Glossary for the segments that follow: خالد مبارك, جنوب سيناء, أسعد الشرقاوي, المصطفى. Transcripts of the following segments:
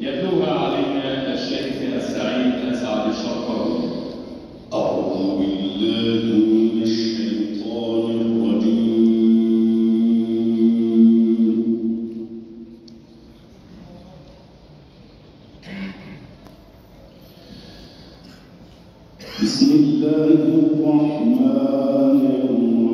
يتلوها علينا الشيخ السعيد اسعد الشرقاوي. اعوذ بالله من الشيطان الرجيم. بسم الله الرحمن الرحيم.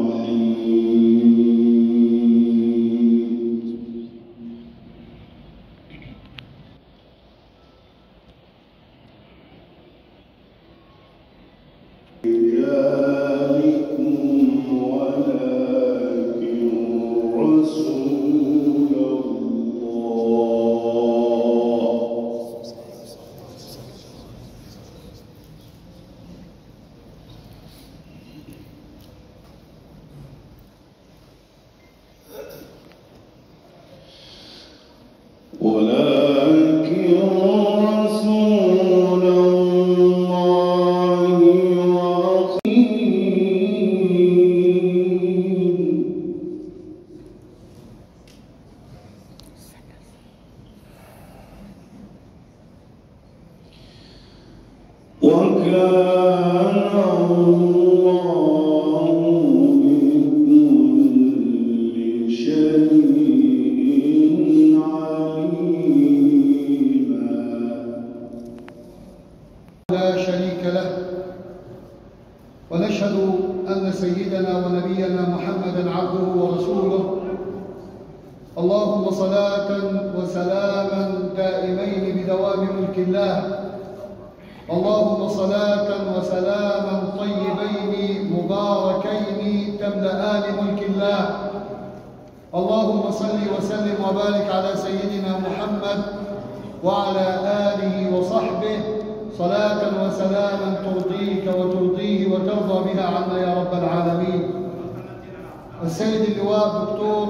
السيد اللواء الدكتور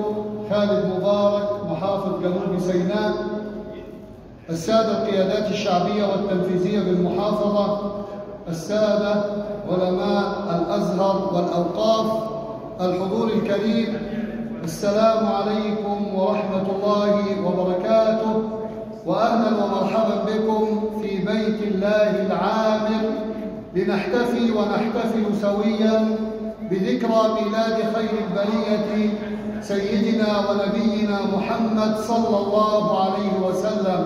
خالد مبارك محافظ جنوب سيناء، السادة القيادات الشعبية والتنفيذية بالمحافظة، السادة علماء الأزهر والأوقاف، الحضور الكريم، السلام عليكم ورحمة الله وبركاته، وأهلا ومرحبا بكم في بيت الله العامر لنحتفي ونحتفل سويا بذكرى ميلاد خير البرية سيدنا ونبينا محمد صلى الله عليه وسلم.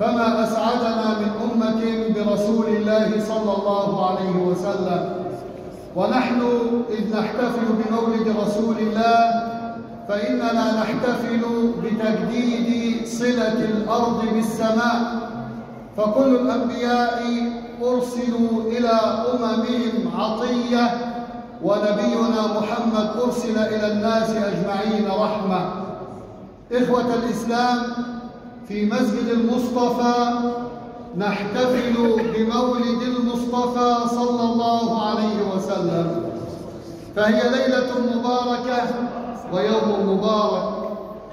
فما أسعدنا من أمة برسول الله صلى الله عليه وسلم. ونحن إذ نحتفل بمولد رسول الله فإننا نحتفل بتجديد صلة الأرض بالسماء، فكل الأنبياء أرسلوا إلى أممهم عطية، ونبينا محمد أرسل إلى الناس أجمعين رحمة. إخوة الإسلام، في مسجد المصطفى نحتفل بمولد المصطفى صلى الله عليه وسلم، فهي ليلة مباركة ويوم مبارك.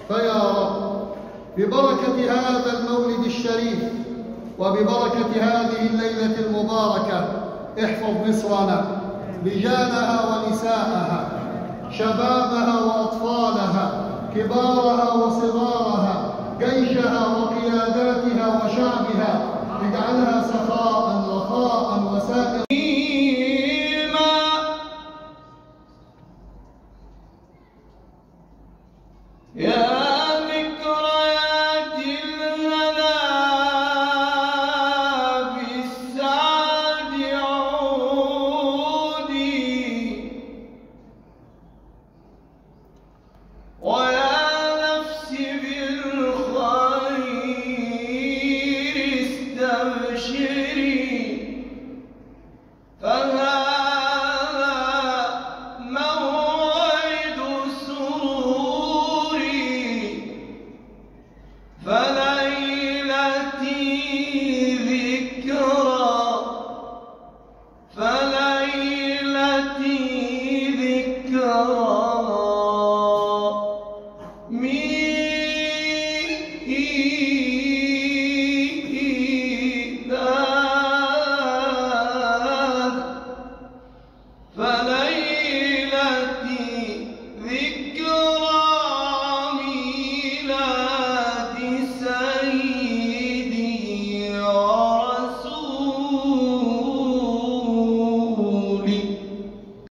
فيا رب ببركة هذا المولد الشريف وببركة هذه الليلة المباركة احفظ مصرنا، رجالها ونساءها، شبابها وأطفالها، كبارها وصغارها، جيشها وقياداتها وشعبها، اجعلها سخاء رخاء وسائر.